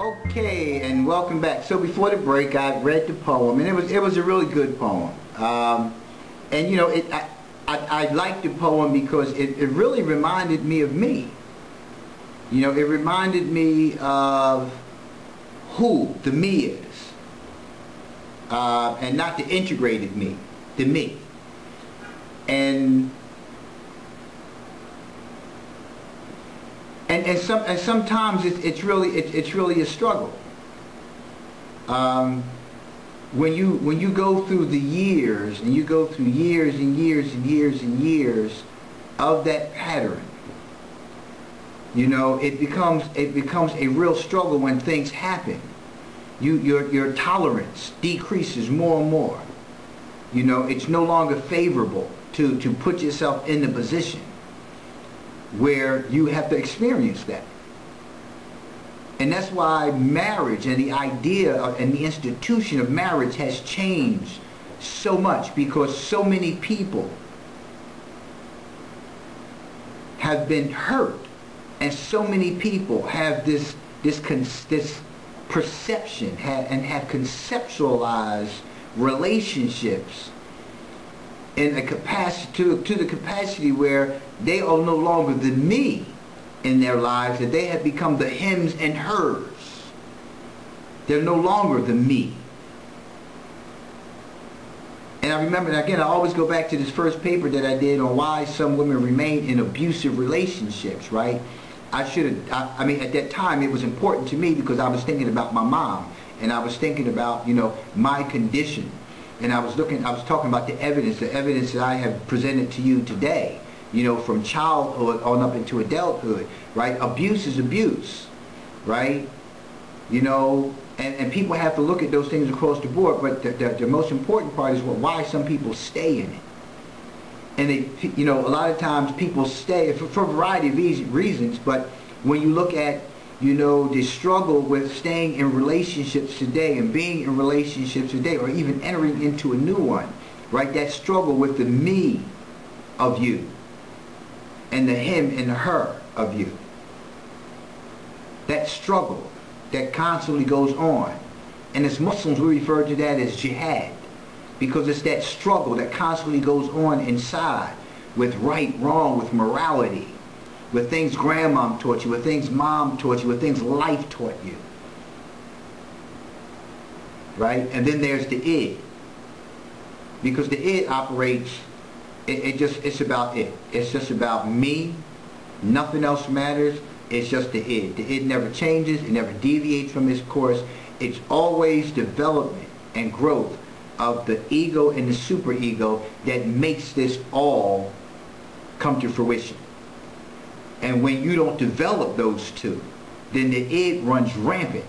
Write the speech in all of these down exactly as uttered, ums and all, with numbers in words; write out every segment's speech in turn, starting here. Okay, and welcome back. So before the break, I read the poem, and it was it was a really good poem. Um, and you know, it I I, I liked the poem because it, it really reminded me of me. You know, it reminded me of who the me is, uh, and not the integrated me, the me. And And, and, some, and sometimes it, it's really it, it's really a struggle. Um, when you when you go through the years and you go through years and years and years and years of that pattern, you know, it becomes it becomes a real struggle when things happen. You your your tolerance decreases more and more. You know, it's no longer favorable to to put yourself in the position where you have to experience that. And that's why marriage and the idea of, and the institution of marriage has changed so much, because so many people have been hurt, and so many people have this this con this perception have, and have conceptualized relationships in a capacity to, to the capacity where they are no longer the me in their lives, that they have become the hims and hers. They're no longer the me. And I remember, and again, I always go back to this first paper that I did on why some women remain in abusive relationships, right? I should have, I, I mean, at that time it was important to me because I was thinking about my mom, and I was thinking about, you know, my condition. And I was looking, I was talking about the evidence, the evidence that I have presented to you today, you know, from childhood on up into adulthood, right? Abuse is abuse, right? You know, and, and people have to look at those things across the board, but the, the, the most important part is why some people stay in it. And, they, you know, a lot of times people stay for, for a variety of reasons, but when you look at, you know, the struggle with staying in relationships today and being in relationships today, or even entering into a new one, right? That struggle with the me of you and the him and the her of you. That struggle that constantly goes on. And as Muslims, we refer to that as jihad, because it's that struggle that constantly goes on inside with right, wrong, with morality, with things grandmom taught you, with things mom taught you, with things life taught you. Right? And then there's the id. Because the id operates, it, it just, it's about it. It's just about me. Nothing else matters. It's just the id. The id never changes. It never deviates from its course. It's always development and growth of the ego and the superego that makes this all come to fruition. And when you don't develop those two, then the id runs rampant.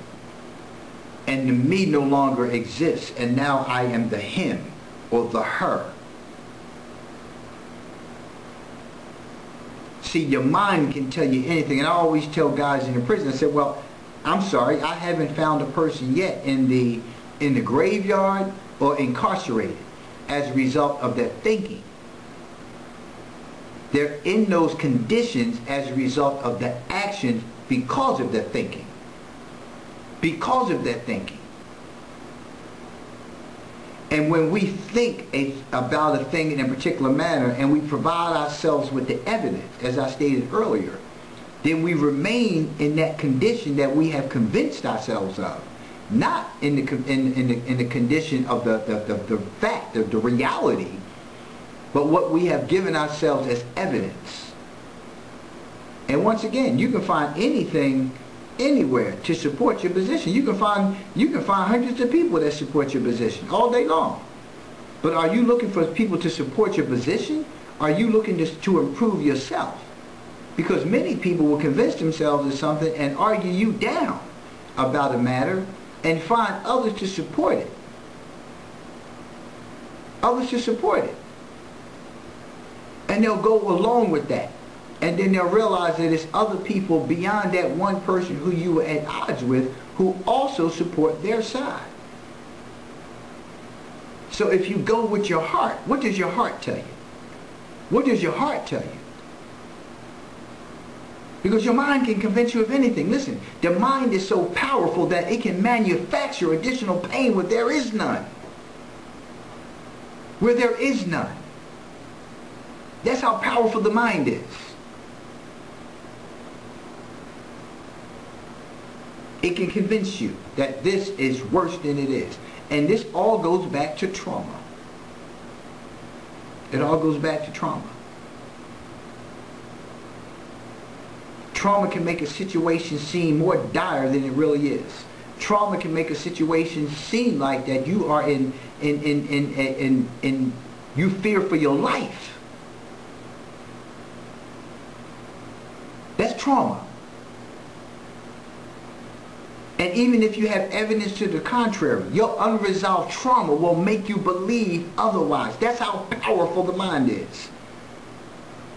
And the me no longer exists. And now I am the him or the her. See, your mind can tell you anything. And I always tell guys in the prison, I said, well, I'm sorry, I haven't found a person yet in the, in the graveyard or incarcerated as a result of their thinking. They're in those conditions as a result of the actions because of their thinking. Because of their thinking. And when we think a, about a thing in a particular manner, and we provide ourselves with the evidence, as I stated earlier, then we remain in that condition that we have convinced ourselves of, not in the, in, in the, in the condition of the, the, the, the fact, of the reality, but what we have given ourselves as evidence. And once again, you can find anything, anywhere to support your position. You can find, you can find hundreds of people that support your position all day long. But are you looking for people to support your position? Are you looking to, to improve yourself? Because many people will convince themselves of something and argue you down about a matter and find others to support it. Others to support it. And they'll go along with that. And then they'll realize that it's other people beyond that one person who you were at odds with who also support their side. So if you go with your heart, what does your heart tell you? What does your heart tell you? Because your mind can convince you of anything. Listen, the mind is so powerful that it can manufacture additional pain where there is none. Where there is none. That's how powerful the mind is. It can convince you that this is worse than it is. And this all goes back to trauma. It all goes back to trauma. Trauma can make a situation seem more dire than it really is. Trauma can make a situation seem like that you are in, in, in, in, in, in, in you fear for your life. That's trauma. And even if you have evidence to the contrary, your unresolved trauma will make you believe otherwise. That's how powerful the mind is.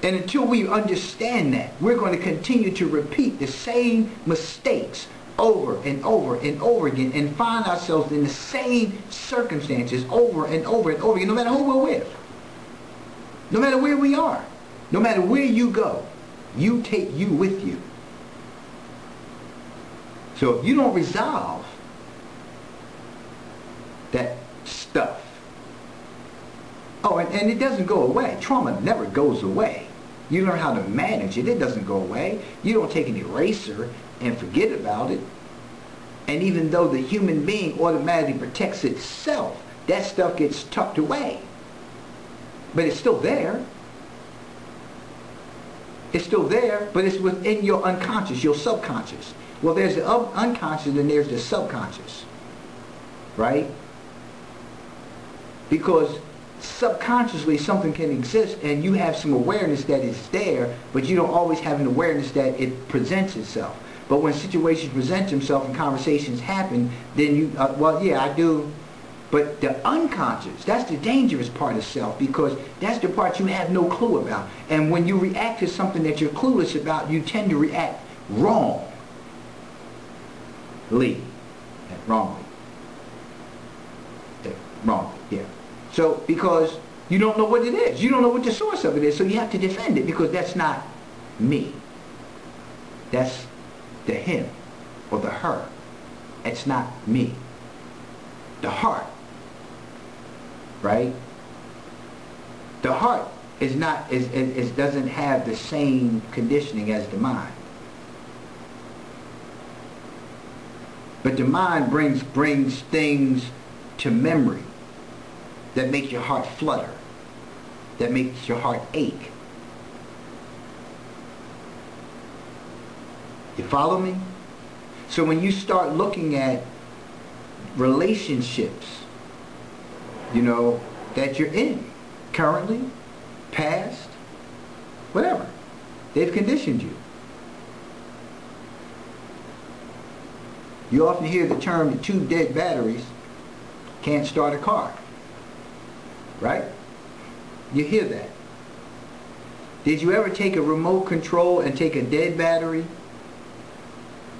And until we understand that, we're going to continue to repeat the same mistakes over and over and over again and find ourselves in the same circumstances over and over and over again, no matter who we're with, no matter where we are, no matter where you go, you take you with you. So if you don't resolve that stuff, oh, and, and it doesn't go away. Trauma never goes away. You learn how to manage it. It doesn't go away. You don't take an eraser and forget about it. And even though the human being automatically protects itself, that stuff gets tucked away. But it's still there. It's still there, but it's within your unconscious, your subconscious. Well, there's the unconscious and there's the subconscious, right? Because subconsciously something can exist and you have some awareness that it's there, but you don't always have an awareness that it presents itself. But when situations present themselves and conversations happen, then you, uh, well, yeah, I do. But the unconscious, that's the dangerous part of self, because that's the part you have no clue about. And when you react to something that you're clueless about, you tend to react wrongly. Wrongly. Wrongly, yeah. So, because you don't know what it is. You don't know what the source of it is, so you have to defend it, because that's not me. That's the him or the her. It's not me. The heart, right? The heart is not, is, is, is doesn't have the same conditioning as the mind. But the mind brings, brings things to memory that make your heart flutter, that makes your heart ache. You follow me? So when you start looking at relationships, you know, that you're in, currently, past, whatever, they've conditioned you. You often hear the term, the two dead batteries can't start a car. Right? You hear that. Did you ever take a remote control and take a dead battery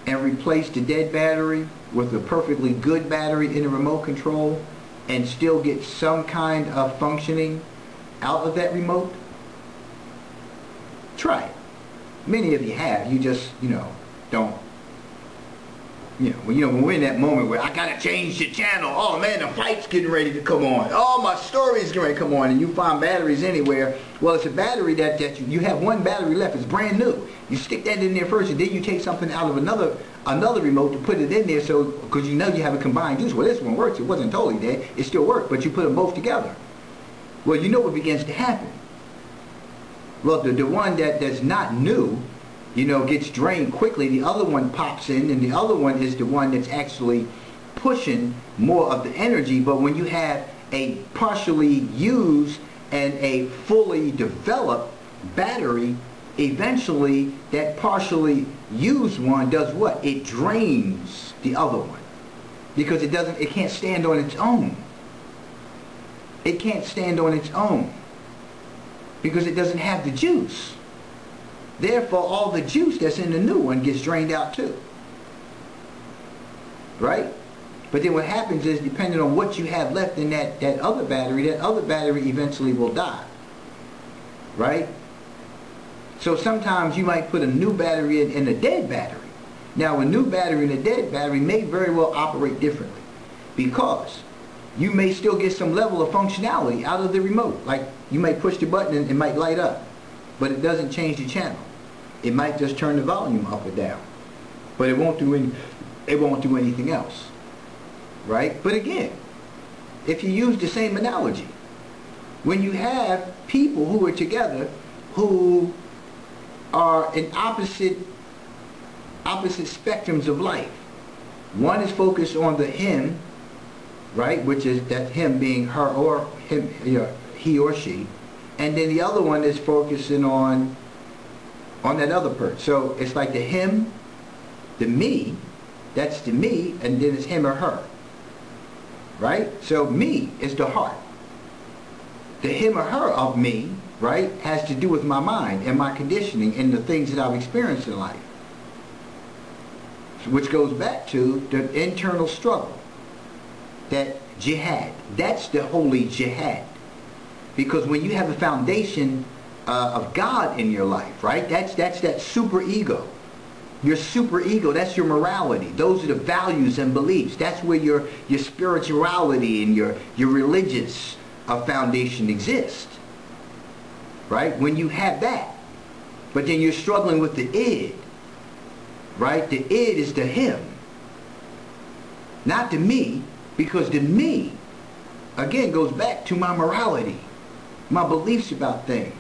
and replace the dead battery with a perfectly good battery in a remote control and still get some kind of functioning out of that remote? Try it. Many of you have. You just, you know, don't. You know, when, you know, when we're in that moment where I gotta change the channel, oh man, the flight's getting ready to come on, oh my story's getting ready to come on, and you find batteries anywhere. Well, it's a battery that, that you, you have one battery left, it's brand new. You stick that in there first, and then you take something out of another another remote to put it in there, so because you know you have a combined use. Well, this one works, it wasn't totally dead, it still worked, but you put them both together. Well, you know what begins to happen. Well, the, the one that, that's not new, you know, gets drained quickly, the other one pops in, and the other one is the one that's actually pushing more of the energy. But when you have a partially used and a fully developed battery, eventually that partially used one does what? It drains the other one, because it doesn't, it can't stand on its own. It can't stand on its own because it doesn't have the juice. Therefore, all the juice that's in the new one gets drained out too. Right? But then what happens is, depending on what you have left in that, that other battery, that other battery eventually will die. Right? So sometimes you might put a new battery in and a dead battery. Now a new battery and a dead battery may very well operate differently, because you may still get some level of functionality out of the remote. Like you may push the button and it might light up, but it doesn't change the channel. It might just turn the volume up or down, but it won't do any, it won't do anything else, right? But again, if you use the same analogy, when you have people who are together who are in opposite opposite spectrums of life, one is focused on the him, right, which is that him being her or him, you know, he or she, and then the other one is focusing on on that other person. So it's like the him, the me, that's the me, and then it's him or her, right? So me is the heart. The him or her of me, right, has to do with my mind and my conditioning and the things that I've experienced in life, which goes back to the internal struggle, that jihad. That's the holy jihad, because when you have a foundation uh, of God in your life, right, that's that's that super ego. Your super ego, that's your morality. Those are the values and beliefs. That's where your your spirituality and your your religious uh, foundation exist, right? When you have that, but then you're struggling with the id. Right? The id is the him, not the me, because the me, again, goes back to my morality, my beliefs about things.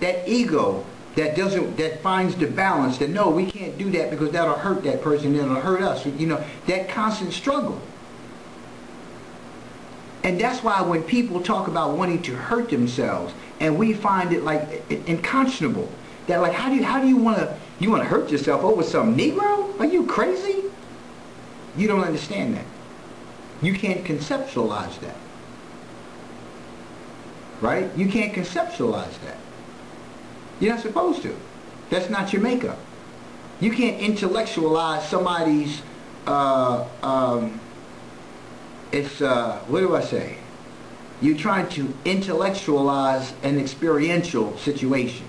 That ego that doesn't, that finds the balance, that no, we can't do that because that'll hurt that person, that'll hurt us. You know, that constant struggle. And that's why when people talk about wanting to hurt themselves, and we find it like unconscionable, that like, how do you, how do you want to, you want to hurt yourself over some Negro? Are you crazy? You don't understand that. You can't conceptualize that. Right? You can't conceptualize that. You're not supposed to. That's not your makeup. You can't intellectualize somebody's, uh, um, it's, uh, what do I say? You're trying to intellectualize an experiential situation.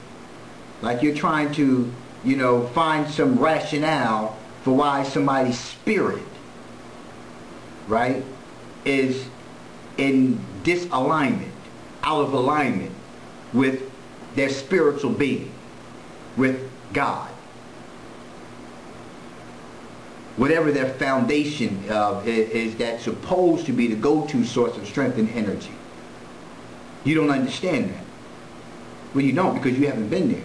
Like you're trying to, you know, find some rationale for why somebody's spirit, right, is in disalignment, out of alignment with their spiritual being, with God. Whatever their foundation of is, is that's supposed to be the go-to source of strength and energy. You don't understand that. Well, you don't, because you haven't been there.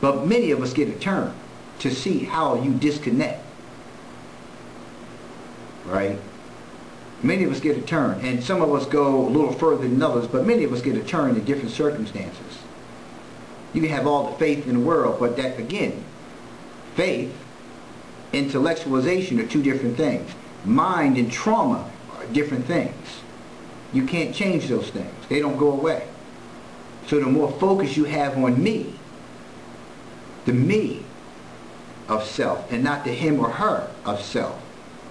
But many of us get a turn to see how you disconnect, right? Many of us get a turn, and some of us go a little further than others, but many of us get a turn in different circumstances. You can have all the faith in the world, but that, again, faith, intellectualization are two different things. Mind and trauma are different things. You can't change those things. They don't go away. So the more focus you have on me, the me of self, and not the him or her of self,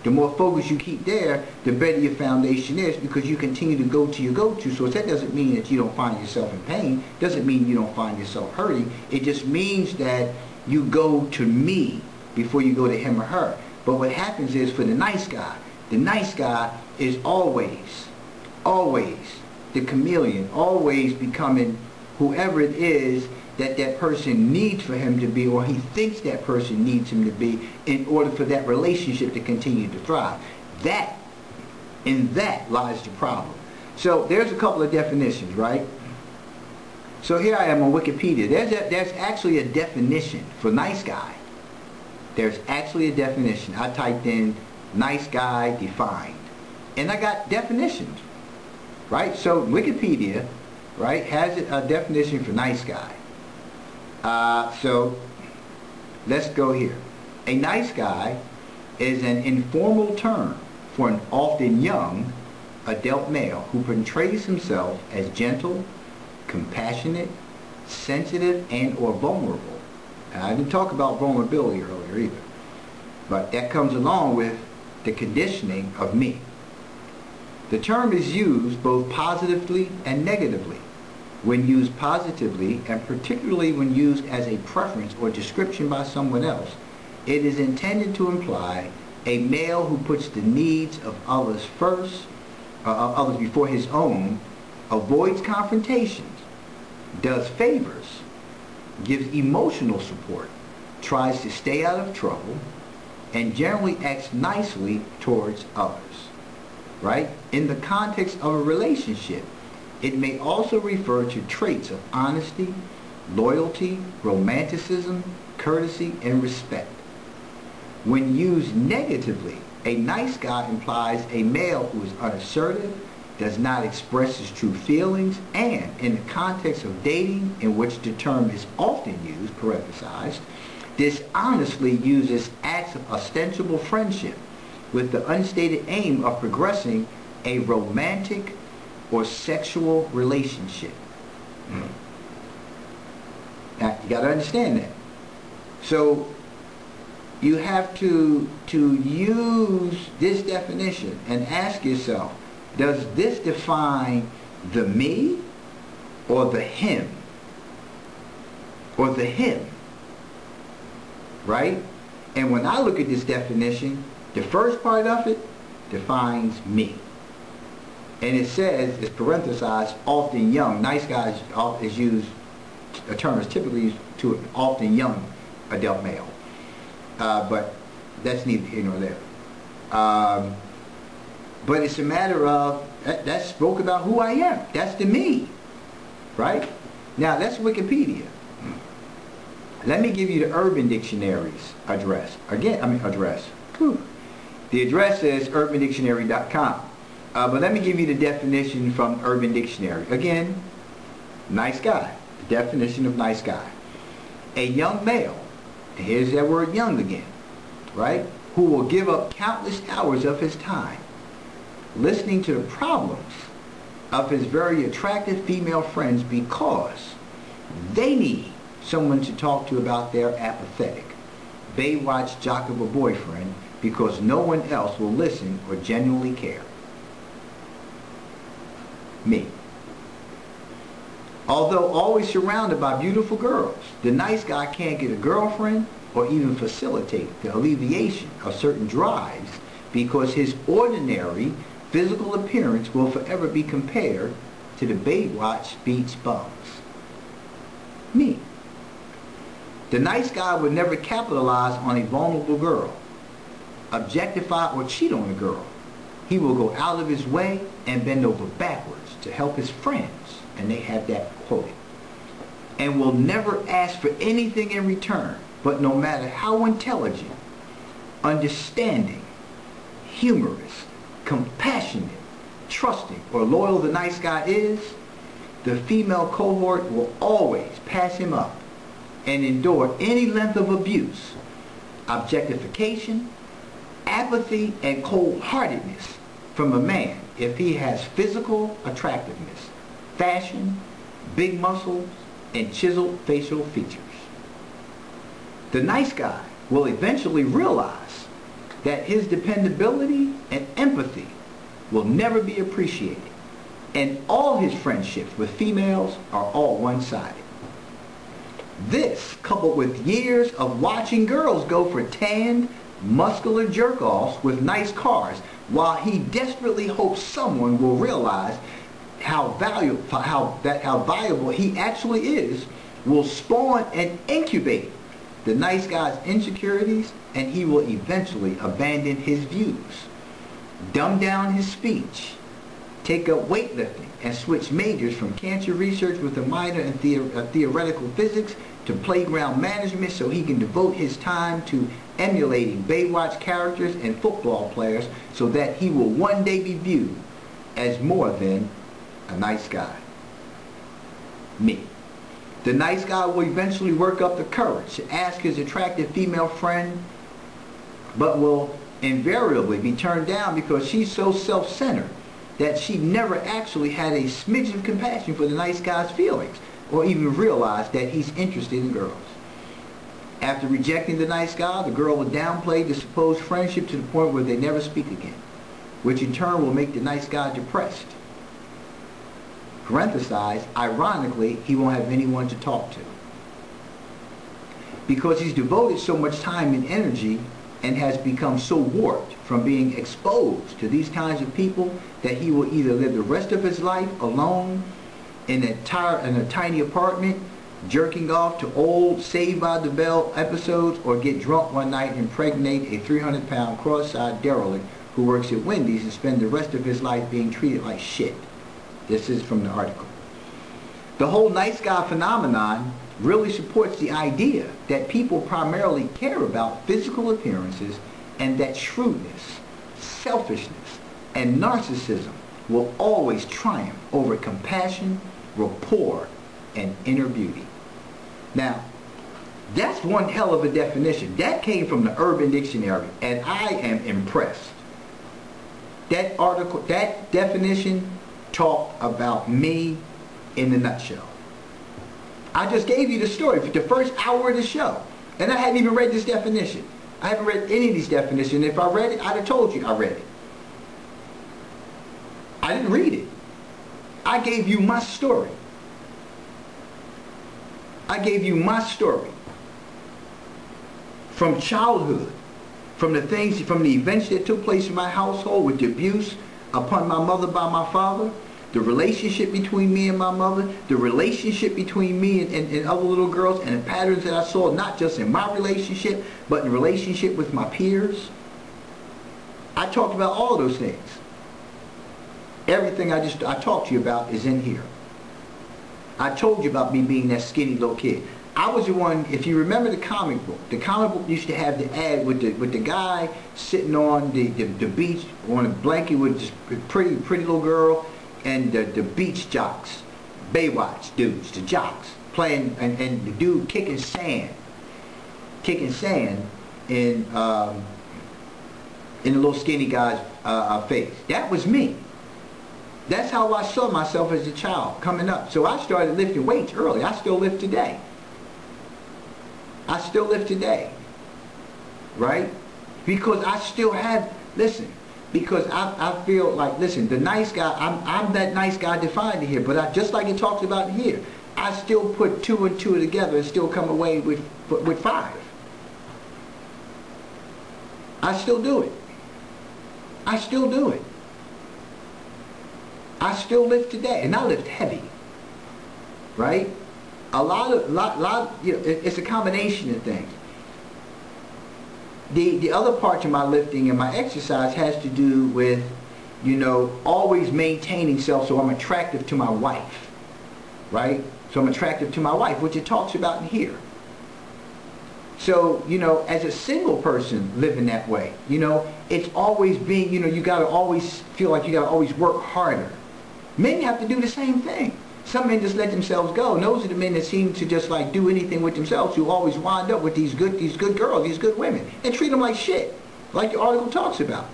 the more focus you keep there, the better your foundation is, because you continue to go to your go-to source. That doesn't mean that you don't find yourself in pain, doesn't mean you don't find yourself hurting. It just means that you go to me before you go to him or her. But what happens is, for the nice guy, the nice guy is always, always the chameleon, always becoming whoever it is that that person needs for him to be, or he thinks that person needs him to be, in order for that relationship to continue to thrive. That, in that lies the problem. So there's a couple of definitions, right? So here I am on Wikipedia. There's, a, there's actually a definition for nice guy. There's actually a definition. I typed in nice guy defined, and I got definitions, right? So Wikipedia, right, has a definition for nice guy. Uh, so, let's go here. A nice guy is an informal term for an often young adult male who portrays himself as gentle, compassionate, sensitive, and or vulnerable. And I didn't talk about vulnerability earlier either, but that comes along with the conditioning of me. The term is used both positively and negatively, when used positively, and particularly when used as a preference or description by someone else, it is intended to imply a male who puts the needs of others first, uh, of others before his own, avoids confrontations, does favors, gives emotional support, tries to stay out of trouble, and generally acts nicely towards others. Right? In the context of a relationship, it may also refer to traits of honesty, loyalty, romanticism, courtesy, and respect. When used negatively, a nice guy implies a male who is unassertive, does not express his true feelings, and in the context of dating, in which the term is often used, parenthesized, dishonestly uses acts of ostensible friendship with the unstated aim of progressing a romantic or sexual relationship. Mm. Now, you got to understand that. So, you have to, to use this definition and ask yourself, does this define the me or the him? Or the him? Right? And when I look at this definition, the first part of it defines me. And it says, it's parenthesized, often young. Nice guys is used, a term is typically used to an often young adult male. Uh, but that's neither here nor there. Um, but it's a matter of, that, that spoke about who I am. That's the me. Right? Now, that's Wikipedia. Let me give you the Urban Dictionary's address. Again, I mean address. Whew. The address is urban dictionary dot com. Uh, but let me give you the definition from Urban Dictionary. Again, nice guy. The definition of nice guy. A young male, and here's that word young again, right? Who will give up countless hours of his time listening to the problems of his very attractive female friends because they need someone to talk to about their apathetic Baywatch jock of a boyfriend because no one else will listen or genuinely care. Me. Although always surrounded by beautiful girls, the nice guy can't get a girlfriend or even facilitate the alleviation of certain drives because his ordinary physical appearance will forever be compared to the Baywatch beach bums. Me. The nice guy would never capitalize on a vulnerable girl, objectify or cheat on a girl. He will go out of his way and bend over backwards to help his friends, and they have that quoted, and will never ask for anything in return, but no matter how intelligent, understanding, humorous, compassionate, trusting, or loyal the nice guy is, the female cohort will always pass him up and endure any length of abuse, objectification, apathy, and cold-heartedness from a man if he has physical attractiveness, fashion, big muscles, and chiseled facial features. The nice guy will eventually realize that his dependability and empathy will never be appreciated, and all his friendships with females are all one-sided. This, coupled with years of watching girls go for tanned, muscular jerk-offs with nice cars, while he desperately hopes someone will realize how valuable, how, that, how valuable he actually is, will spawn and incubate the nice guy's insecurities, and he will eventually abandon his views, dumb down his speech, take up weightlifting, and switch majors from cancer research with a minor in theor uh, theoretical physics to playground management so he can devote his time to emulating Baywatch characters and football players so that he will one day be viewed as more than a nice guy. Me. The nice guy will eventually work up the courage to ask his attractive female friend, but will invariably be turned down because she's so self-centered that she never actually had a smidge of compassion for the nice guy's feelings or even realized that he's interested in girls. After rejecting the nice guy, the girl will downplay the supposed friendship to the point where they never speak again, which in turn will make the nice guy depressed. parenthesized, ironically, he won't have anyone to talk to. Because he's devoted so much time and energy and has become so warped from being exposed to these kinds of people that he will either live the rest of his life alone in a, tire, in a tiny apartment, jerking off to old Saved by the Bell episodes, or get drunk one night and impregnate a three hundred pound cross-eyed derelict who works at Wendy's and spend the rest of his life being treated like shit. This is from the article. The whole night sky phenomenon really supports the idea that people primarily care about physical appearances, and that shrewdness, selfishness, and narcissism will always triumph over compassion, rapport, and inner beauty. Now, that's one hell of a definition. That came from the Urban Dictionary, and I am impressed. That article, that definition talked about me in a nutshell. I just gave you the story for the first hour of the show, and I hadn't even read this definition. I haven't read any of these definitions. If I read it, I'd have told you I read it. I didn't read it. I gave you my story. I gave you my story from childhood, from the things, from the events that took place in my household with the abuse upon my mother by my father, the relationship between me and my mother, the relationship between me and, and, and other little girls, and the patterns that I saw not just in my relationship, but in relationship with my peers. I talked about all those things. Everything I just I talked to you about is in here. I told you about me being that skinny little kid. I was the one, if you remember the comic book, the comic book used to have the ad with the with the guy sitting on the, the, the beach on a blanket with this pretty, pretty little girl, and the, the beach jocks, Baywatch dudes, the jocks, playing, and, and the dude kicking sand, kicking sand in, um, in the little skinny guy's uh, face. That was me. That's how I saw myself as a child coming up. So I started lifting weights early. I still lift today. I still lift today. Right? Because I still have, listen, because I, I feel like, listen, the nice guy, I'm, I'm that nice guy defined here, but I, just like it talks about here, I still put two and two together and still come away with, with five. I still do it. I still do it. I still lift today, and I lift heavy, right? A lot of, lot, lot, you know, it's a combination of things. The, the other part of my lifting and my exercise has to do with, you know, always maintaining self so I'm attractive to my wife, right? So I'm attractive to my wife, which it talks about in here. So, you know, as a single person living that way, you know, it's always being, you know, you got to always feel like you got to always work harder. Men have to do the same thing. Some men just let themselves go. And those are the men that seem to just like do anything with themselves, who always wind up with these good, these good girls, these good women, and treat them like shit, like the article talks about.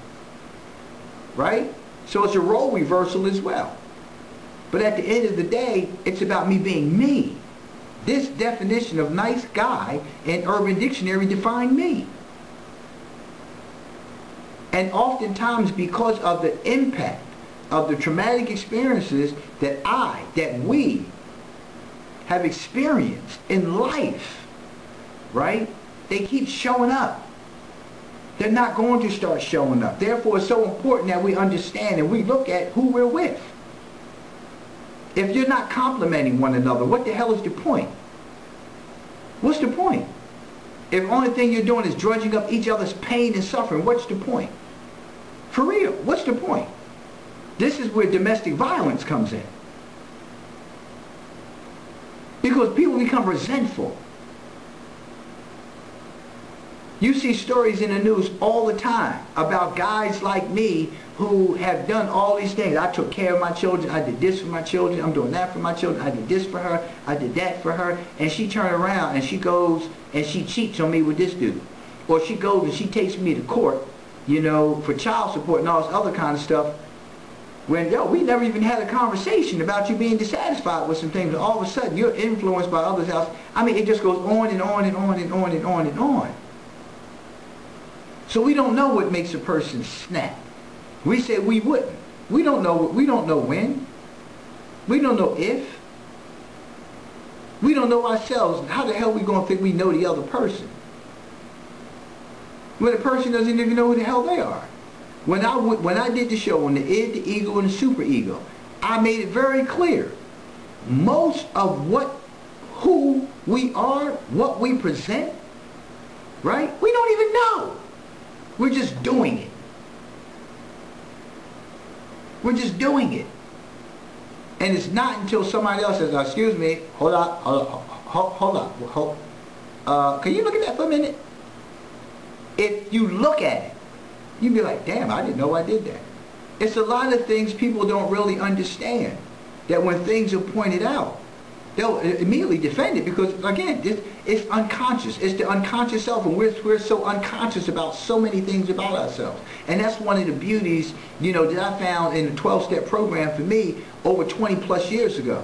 Right? So it's a role reversal as well. But at the end of the day, it's about me being me. This definition of nice guy in Urban Dictionary defined me. And oftentimes because of the impact of the traumatic experiences that I, that we have experienced in life, right? They keep showing up. They're not going to start showing up. Therefore, it's so important that we understand and we look at who we're with. If you're not complimenting one another, what the hell is the point? What's the point? If the only thing you're doing is drudging up each other's pain and suffering, what's the point? For real, what's the point? This is where domestic violence comes in. Because people become resentful. You see stories in the news all the time about guys like me who have done all these things. I took care of my children. I did this for my children. I'm doing that for my children. I did this for her. I did that for her. And she turned around and she goes and she cheats on me with this dude. Or she goes and she takes me to court, you know, for child support and all this other kind of stuff. When, yo, we never even had a conversation about you being dissatisfied with some things. And all of a sudden, you're influenced by others else. I mean, it just goes on and on and on and on and on and on. So we don't know what makes a person snap. We said we wouldn't. We don't know. We don't know when. We don't know if. We don't know ourselves. How the hell are we going to think we know the other person? When a person doesn't even know who the hell they are. When I, when I did the show on the id, the ego, and the superego, I made it very clear. Most of what, who we are, what we present, right? We don't even know. We're just doing it. We're just doing it. And it's not until somebody else says, excuse me, hold up, hold up, hold up, hold, uh, can you look at that for a minute? If you look at it, you'd be like, damn, I didn't know I did that. It's a lot of things people don't really understand, that when things are pointed out, they'll immediately defend it because, again, it's, it's unconscious. It's the unconscious self, and we're, we're so unconscious about so many things about ourselves. And that's one of the beauties, you know, that I found in the twelve-step program for me over twenty plus years ago,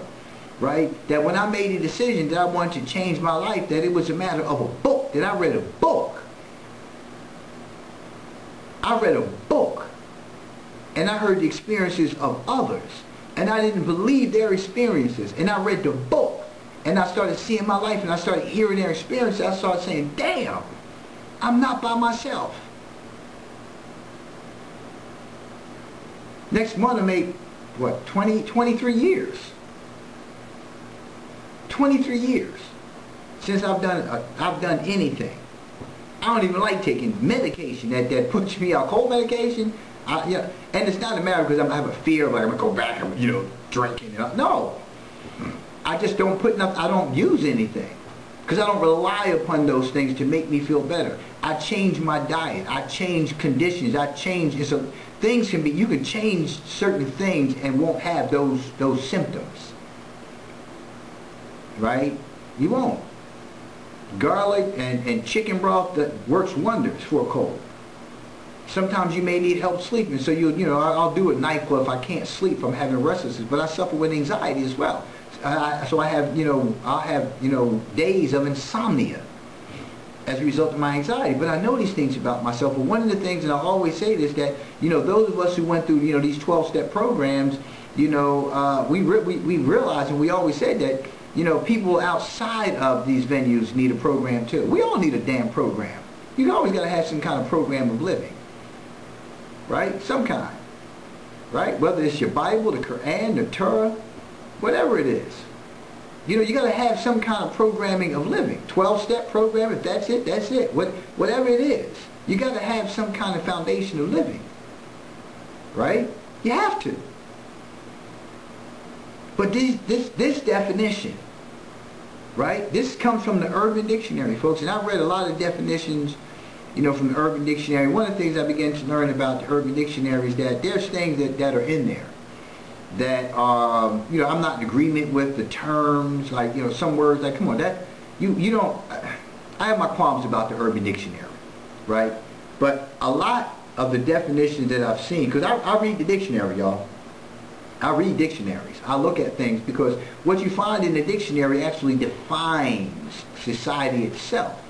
right? That when I made the decision that I wanted to change my life, that it was a matter of a book, that I read a book. I read a book, and I heard the experiences of others. And I didn't believe their experiences. And I read the book. And I started seeing my life. And I started hearing their experiences. I started saying, damn, I'm not by myself. Next month I make, what, twenty, twenty-three years. twenty-three years since I've done, uh, I've done anything. I don't even like taking medication that, that puts me out. Cold medication. I, you know, and it's not a matter because I'm, I have a fear of like I'm gonna go back and you know drinking. You know? No, I just don't put enough. I don't use anything because I don't rely upon those things to make me feel better. I change my diet. I change conditions. I change. It's a, things can be. You can change certain things and won't have those those symptoms. Right? You won't. Garlic and and chicken broth that works wonders for a cold. Sometimes you may need help sleeping, so you you know I'll do a NyQuil if I can't sleep from having restlessness. But I suffer with anxiety as well, I, so I have you know I have you know days of insomnia as a result of my anxiety. But I know these things about myself. But one of the things, and I always say this, that you know those of us who went through you know these twelve-step programs, you know uh, we re we we realized, and we always said that you know people outside of these venues need a program too. We all need a damn program. You always got to have some kind of program of living. Right? Some kind. Right? Whether it's your Bible, the Quran, the Torah, whatever it is. You know, you got to have some kind of programming of living. twelve-step program, if that's it, that's it. What, whatever it is. You got to have some kind of foundation of living. Right? You have to. But this, this, this definition, right? This comes from the Urban Dictionary, folks. And I've read a lot of definitions you know, from the Urban Dictionary. One of the things I began to learn about the Urban Dictionary is that there's things that, that are in there that, um, you know, I'm not in agreement with the terms, like, you know, some words, like, come on, that, you, you don't, I have my qualms about the Urban Dictionary, right? But a lot of the definitions that I've seen, because I, I read the dictionary, y'all. I read dictionaries. I look at things because what you find in the dictionary actually defines society itself.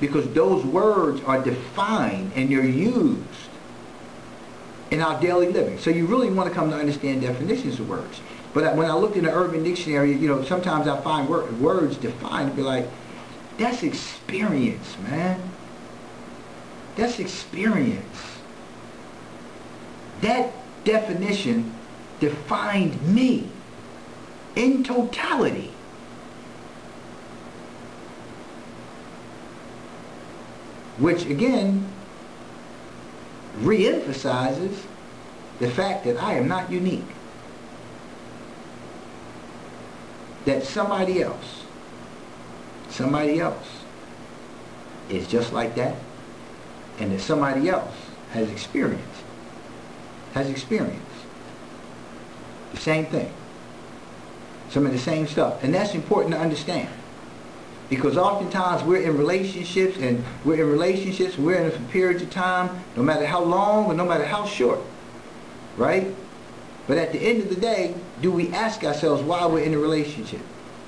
Because those words are defined and they're used in our daily living. So you really want to come to understand definitions of words. But when I looked in the Urban Dictionary, you know, sometimes I find wor words defined and be like, that's experience, man. That's experience. That definition defined me in totality. Which again re-emphasizes the fact that I am not unique. That somebody else, somebody else is just like that, and that somebody else has experienced, has experienced the same thing, some of the same stuff. And that's important to understand. Because oftentimes we're in relationships, and we're in relationships, and we're in a period of time, no matter how long or no matter how short, right? But at the end of the day, do we ask ourselves why we're in a relationship?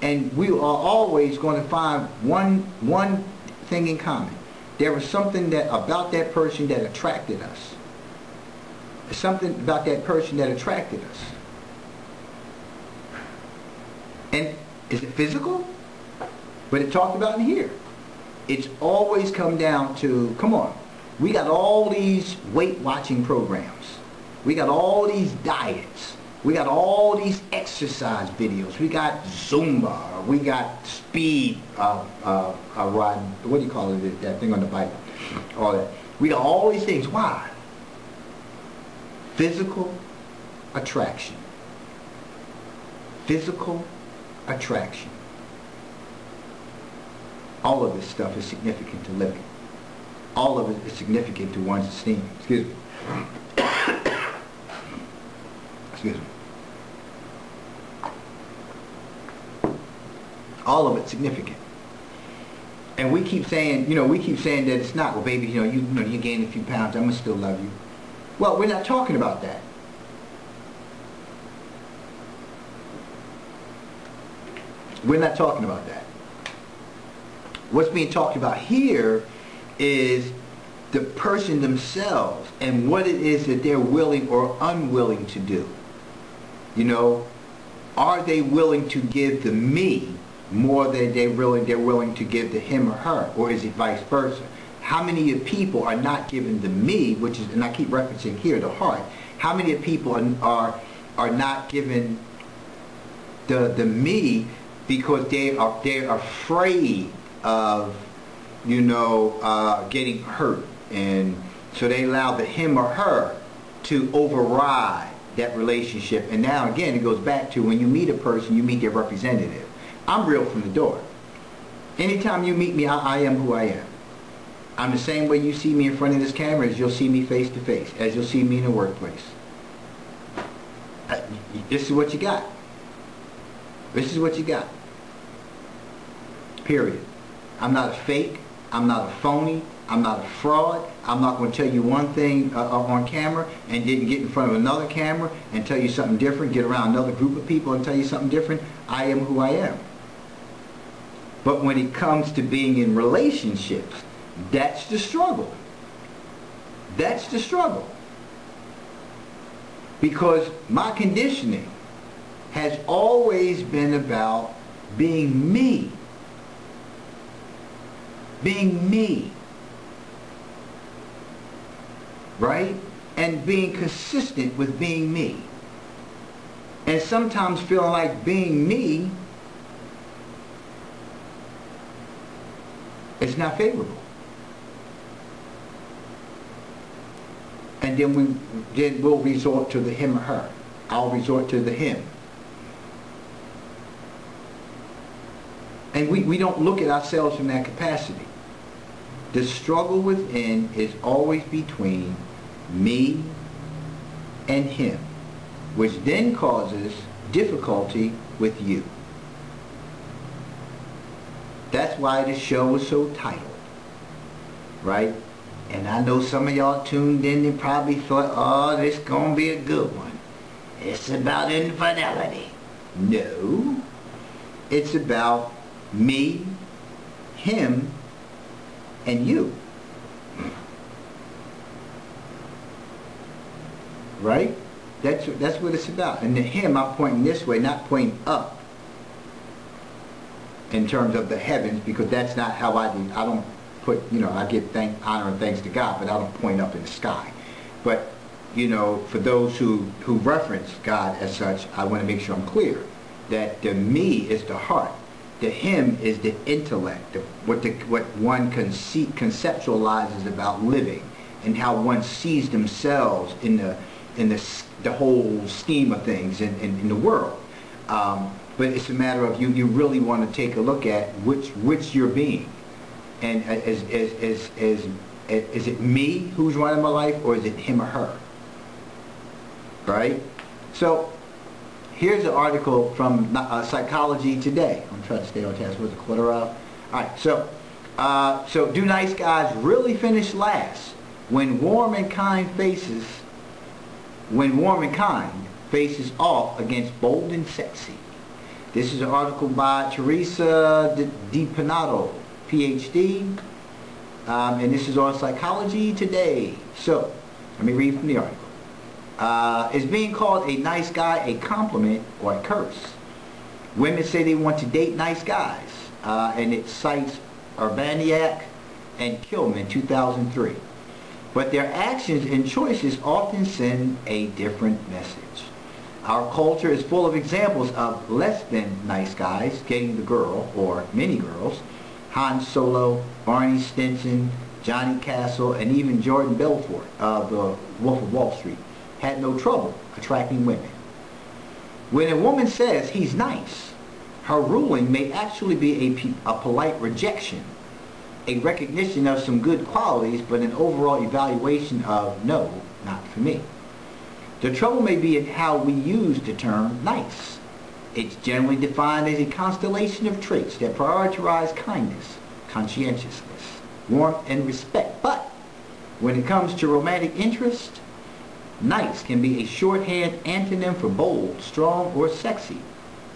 And we are always going to find one, one thing in common. There was something that about that person that attracted us. Something about that person that attracted us. And is it physical? But it's talked about in here. It's always come down to, come on, we got all these weight watching programs. We got all these diets. We got all these exercise videos. We got Zumba. We got speed, uh, uh, uh, rod, what do you call it, that thing on the bike, all that. We got all these things. Why? Physical attraction. Physical attraction. All of this stuff is significant to living. All of it is significant to one's esteem. Excuse me. Excuse me. All of it's significant. And we keep saying, you know, we keep saying that it's not, well, baby, you know, you, you know, you gained a few pounds, I'm going to still love you. Well, we're not talking about that. We're not talking about that. What's being talked about here is the person themselves and what it is that they're willing or unwilling to do. You know, are they willing to give the me more than they're willing, they're willing to give to him or her? Or is it vice versa? How many of people are not giving the me, which is, and I keep referencing here, the heart. How many of people are, are, are not giving the, the me because they are, they're afraid of, you know, uh, getting hurt, and so they allow the him or her to override that relationship. And now again, it goes back to when you meet a person, you meet their representative. I'm real from the door. Anytime you meet me, I, I am who I am. I'm the same way you see me in front of this camera as you'll see me face to face, as you'll see me in the workplace. Uh, this is what you got. This is what you got. Period. I'm not a fake, I'm not a phony, I'm not a fraud, I'm not going to tell you one thing uh, on camera and then get in front of another camera and tell you something different, get around another group of people and tell you something different. I am who I am. But when it comes to being in relationships, that's the struggle. That's the struggle. Because my conditioning has always been about being me. Being me, right? And being consistent with being me. And sometimes feeling like being me is not favorable. And then, we, then we'll resort to the him or her. I'll resort to the him. And we, we don't look at ourselves in that capacity. The struggle within is always between me and him, which then causes difficulty with you. That's why the show is so titled, right? And I know some of y'all tuned in and probably thought, oh, this is going to be a good one. It's about infidelity. No. It's about me, him, and you. Right? That's, that's what it's about. And the him, I'm pointing this way, not pointing up in terms of the heavens, because that's not how I do. I don't put, you know, I give thank, honor and thanks to God, but I don't point up in the sky. But, you know, for those who, who reference God as such, I want to make sure I'm clear that the me is the heart. The him is the intellect, the, what, the, what one conce conceptualizes about living and how one sees themselves in the, in the, the whole scheme of things in, in, in the world. Um, but it's a matter of you, you really want to take a look at which, which you're being. And is, is, is, is, is it me who's running my life, or is it him or her? Right? So here's an article from uh, Psychology Today. I'm trying to stay on task. What's a quarter of? All right. So, uh, so do nice guys really finish last when warm and kind faces, when warm and kind faces off against bold and sexy? This is an article by Teresa DiPanato, P H D, um, and this is on Psychology Today. So, let me read from the article. Uh, is being called a nice guy a compliment or a curse? Women say they want to date nice guys, uh, and it cites Urbaniak and Kilman, two thousand three. But their actions and choices often send a different message. Our culture is full of examples of less than nice guys getting the girl, or many girls. Han Solo, Barney Stinson, Johnny Castle, and even Jordan Belfort of The Wolf of Wall Street had no trouble attracting women. When a woman says he's nice, her ruling may actually be a, a polite rejection, a recognition of some good qualities, but an overall evaluation of no, not for me. The trouble may be in how we use the term nice. It's generally defined as a constellation of traits that prioritize kindness, conscientiousness, warmth, and respect. But when it comes to romantic interest, nice can be a shorthand antonym for bold, strong, or sexy,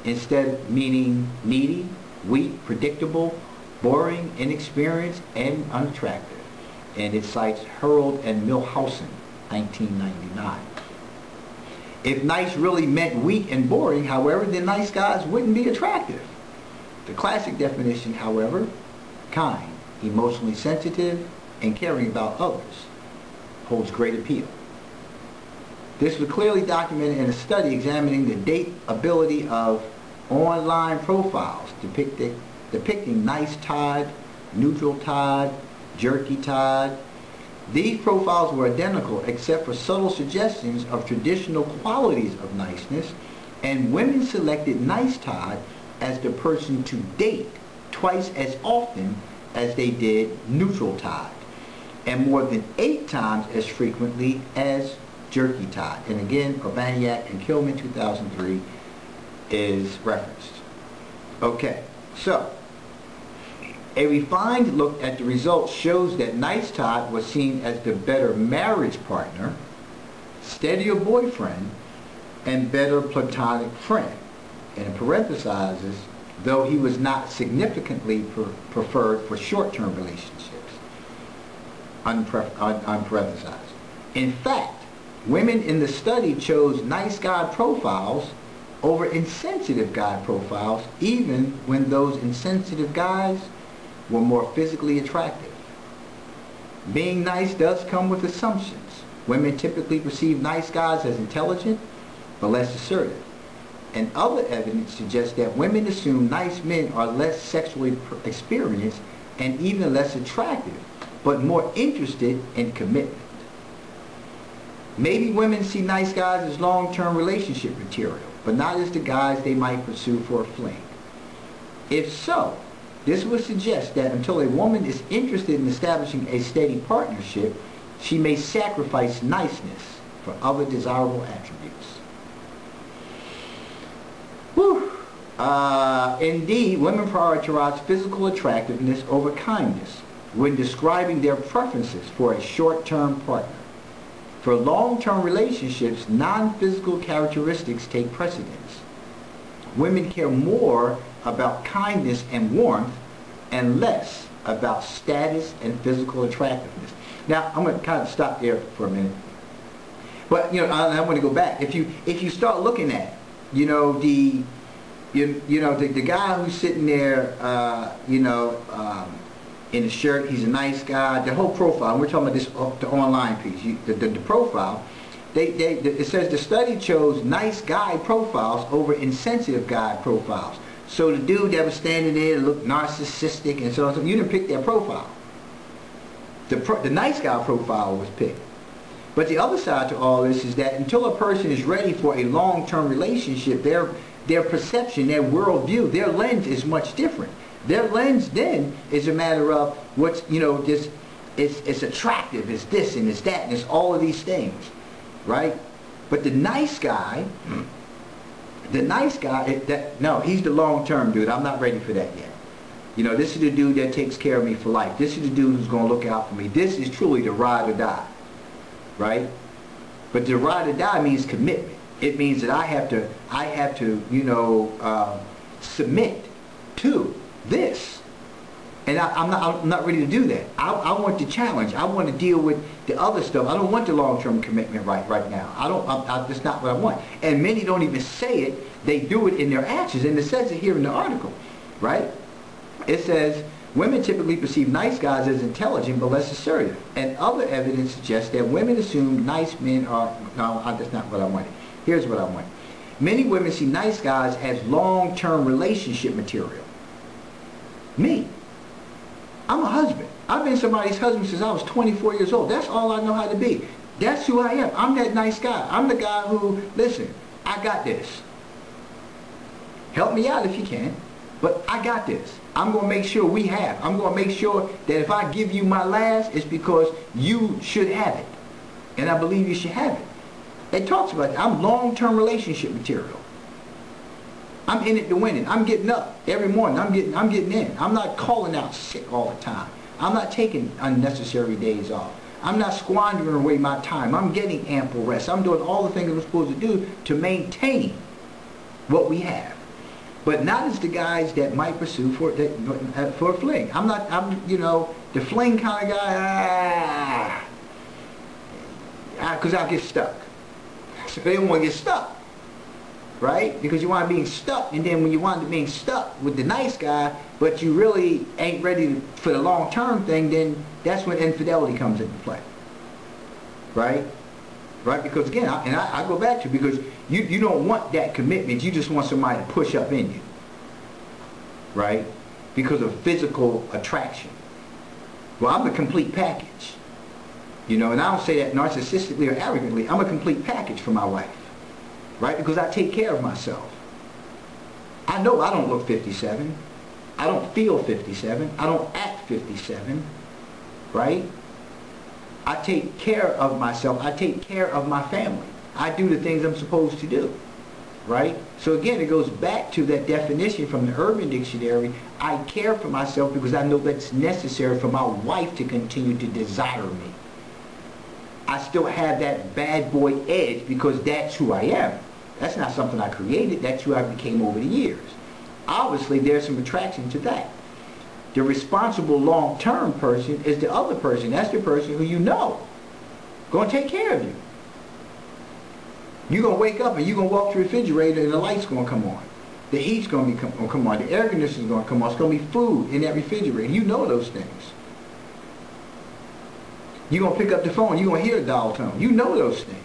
instead of meaning needy, weak, predictable, boring, inexperienced, and unattractive. And it cites Herold and Milhausen, nineteen ninety-nine. If nice really meant weak and boring, however, then nice guys wouldn't be attractive. The classic definition, however, kind, emotionally sensitive, and caring about others, holds great appeal. This was clearly documented in a study examining the dateability of online profiles depicting depicting nice Todd, neutral Todd, jerky Todd. These profiles were identical except for subtle suggestions of traditional qualities of niceness, and women selected nice Todd as the person to date twice as often as they did neutral Todd, and more than eight times as frequently as jerky Todd. And again, Urbaniak and Kilman, two thousand three, is referenced. Okay, so a refined look at the results shows that nice Todd was seen as the better marriage partner, steadier boyfriend, and better platonic friend. And it parenthesizes, though he was not significantly pre preferred for short-term relationships, unpre un unparenthesized. In fact, women in the study chose nice guy profiles over insensitive guy profiles, even when those insensitive guys were more physically attractive. Being nice does come with assumptions. Women typically perceive nice guys as intelligent, but less assertive. And other evidence suggests that women assume nice men are less sexually experienced and even less attractive, but more interested in commitment. Maybe women see nice guys as long-term relationship material, but not as the guys they might pursue for a fling. If so, this would suggest that until a woman is interested in establishing a steady partnership, she may sacrifice niceness for other desirable attributes. Whew. Uh, indeed, women prioritize physical attractiveness over kindness when describing their preferences for a short-term partner. For long-term relationships, non-physical characteristics take precedence. Women care more about kindness and warmth and less about status and physical attractiveness. Now, I'm going to kind of stop there for a minute. But, you know, I, I want to go back. If you, if you start looking at, you know, the, you, you know, the, the guy who's sitting there, uh, you know, um, in a shirt, he's a nice guy, the whole profile, and we're talking about this, the online piece, you, the, the, the profile, They, they, it says the study chose nice guy profiles over insensitive guy profiles. So the dude that was standing there looked narcissistic and so on, so you didn't pick their profile. The, pro, the nice guy profile was picked. But the other side to all this is that until a person is ready for a long-term relationship, their, their perception, their worldview, their lens is much different. Their lens then is a matter of what's, you know, this, it's, it's attractive, it's this and it's that and it's all of these things, right? But the nice guy, the nice guy, that, no, he's the long-term dude. I'm not ready for that yet. You know, this is the dude that takes care of me for life. This is the dude who's going to look out for me. This is truly the ride or die, right? But the ride or die means commitment. It means that I have to, I have to, you know, uh, submit to this. And I, I'm, not, I'm not ready to do that. I, I want the challenge. I want to deal with the other stuff. I don't want the long-term commitment right right now. I don't. I, I, that's not what I want. And many don't even say it. They do it in their actions. And it says it here in the article, right? It says, women typically perceive nice guys as intelligent but less assertive. And other evidence suggests that women assume nice men are... No, that's not what I wanted. Here's what I want. Many women see nice guys as long-term relationship material. Me. I'm a husband. I've been somebody's husband since I was twenty-four years old. That's all I know how to be. That's who I am. I'm that nice guy. I'm the guy who, listen, I got this. Help me out if you can, but I got this. I'm going to make sure we have. I'm going to make sure that if I give you my last, it's because you should have it. And I believe you should have it. It talks about it. I'm long-term relationship material. I'm in it to win it. I'm getting up every morning. I'm getting, I'm getting in. I'm not calling out sick all the time. I'm not taking unnecessary days off. I'm not squandering away my time. I'm getting ample rest. I'm doing all the things I'm supposed to do to maintain what we have. But not as the guys that might pursue for that, for a fling. I'm not. I'm you know the fling kind of guy. Ah, because I'll get stuck. So they don't want to get stuck. Right? Because you wind up being stuck, and then when you wind up being stuck with the nice guy, but you really ain't ready for the long-term thing, then that's when infidelity comes into play. Right? Right? Because again, I, and I, I go back to, because you, you don't want that commitment, you just want somebody to push up in you. Right? Because of physical attraction. Well, I'm the complete package. You know, and I don't say that narcissistically or arrogantly. I'm a complete package for my wife. Right? Because I take care of myself. I know I don't look fifty-seven. I don't feel fifty-seven. I don't act fifty-seven. Right? I take care of myself. I take care of my family. I do the things I'm supposed to do. Right? So again, it goes back to that definition from the Urban Dictionary. I care for myself because I know that's necessary for my wife to continue to desire me. I still have that bad boy edge because that's who I am. That's not something I created. That's who I became over the years. Obviously, there's some attraction to that. The responsible long-term person is the other person. That's the person who you know going to take care of you. You're going to wake up and you're going to walk to the refrigerator and the light's going to come on. The heat's going to come, come on. The air conditioner's going to come on. It's going to be food in that refrigerator. You know those things. You're going to pick up the phone. You're going to hear a dial tone. You know those things.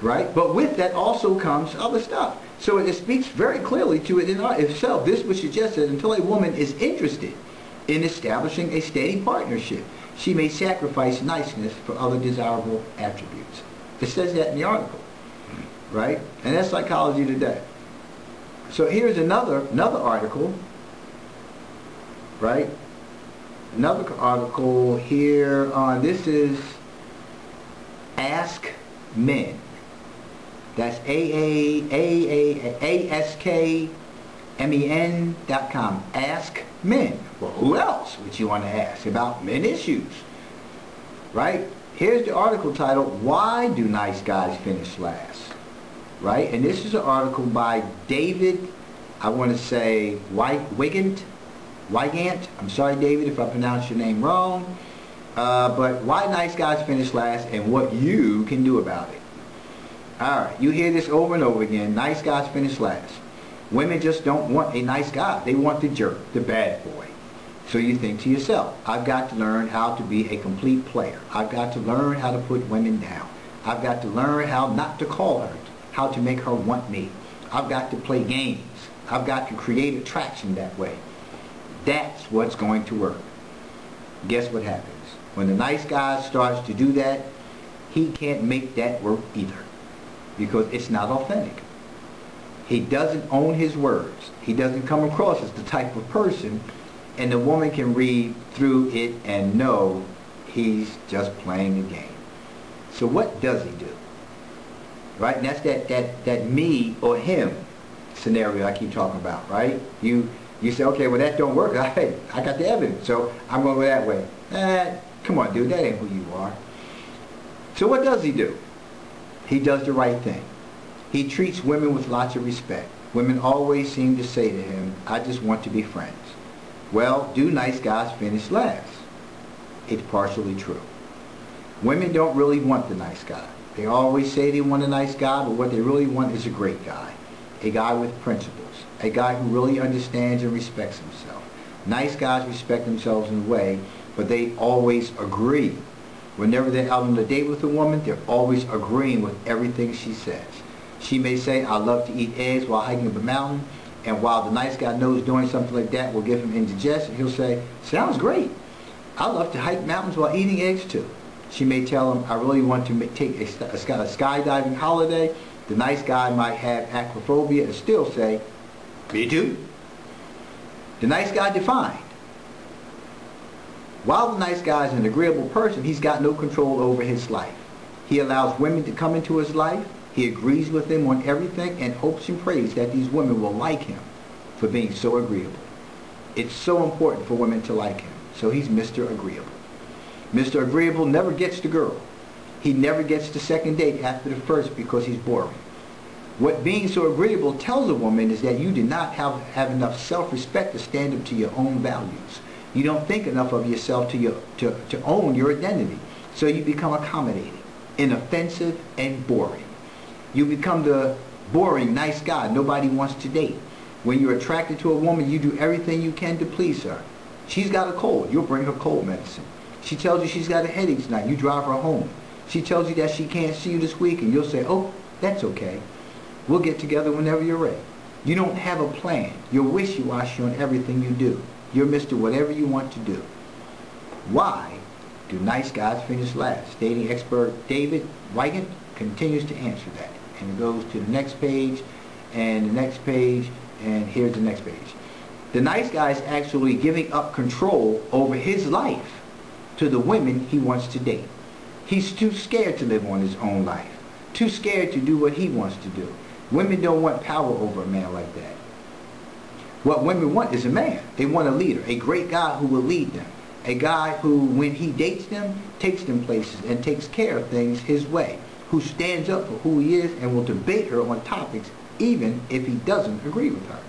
Right? But with that also comes other stuff. So it speaks very clearly to it in itself. This would suggest that until a woman is interested in establishing a steady partnership, she may sacrifice niceness for other desirable attributes. It says that in the article. Right? And that's Psychology Today. So here's another, another article. Right? Another article here on, this is Ask Men. That's A A A A S K M E N dot com. Ask Men. Well, who else would you want to ask about men issues? Right? Here's the article titled, Why Do Nice Guys Finish Last? Right? And this is an article by David, I want to say, Wygant. Wygant, I'm sorry David if I pronounce your name wrong, uh, but why nice guys finish last and what you can do about it. Alright, you hear this over and over again, nice guys finish last. Women just don't want a nice guy, they want the jerk, the bad boy. So you think to yourself, I've got to learn how to be a complete player. I've got to learn how to put women down. I've got to learn how not to call her, how to make her want me. I've got to play games. I've got to create attraction that way. That's what's going to work. Guess what happens? When the nice guy starts to do that, he can't make that work either because it's not authentic. He doesn't own his words. He doesn't come across as the type of person, and the woman can read through it and know he's just playing the game. So what does he do? Right? And that's that, that, that me or him scenario I keep talking about, right? You... You say, okay, well that don't work. I, I got the evidence, so I'm going to go that way. Eh, come on, dude, that ain't who you are. So what does he do? He does the right thing. He treats women with lots of respect. Women always seem to say to him, I just want to be friends. Well, do nice guys finish last? It's partially true. Women don't really want the nice guy. They always say they want a nice guy, but what they really want is a great guy. A guy with principles. A guy who really understands and respects himself. Nice guys respect themselves in a way, but they always agree. Whenever they're out on a date with a woman, they're always agreeing with everything she says. She may say, I love to eat eggs while hiking up a mountain, and while the nice guy knows doing something like that will give him indigestion, he'll say, sounds great. I love to hike mountains while eating eggs too. She may tell him, I really want to take a, a, a skydiving holiday. The nice guy might have acrophobia and still say, me too. The nice guy defined. While the nice guy is an agreeable person, he's got no control over his life. He allows women to come into his life. He agrees with them on everything and hopes and prays that these women will like him for being so agreeable. It's so important for women to like him. So he's Mister Agreeable. Mister Agreeable never gets the girl. He never gets the second date after the first because he's boring. What being so agreeable tells a woman is that you do not have, have enough self-respect to stand up to your own values. You don't think enough of yourself to, your, to, to own your identity. So you become accommodating, inoffensive, and boring. You become the boring, nice guy nobody wants to date. When you're attracted to a woman, you do everything you can to please her. She's got a cold. You'll bring her cold medicine. She tells you she's got a headache tonight. You drive her home. She tells you that she can't see you this week, and you'll say, oh, that's okay. We'll get together whenever you're ready. You don't have a plan. You're wishy-washy on everything you do. You're Mister Whatever you want to do. Why do nice guys finish last? Dating expert David Wygant continues to answer that. And it goes to the next page, and the next page, and here's the next page. The nice guy is actually giving up control over his life to the women he wants to date. He's too scared to live on his own life, too scared to do what he wants to do. Women don't want power over a man like that. What women want is a man. They want a leader, a great guy who will lead them, a guy who, when he dates them, takes them places and takes care of things his way, who stands up for who he is and will debate her on topics even if he doesn't agree with her.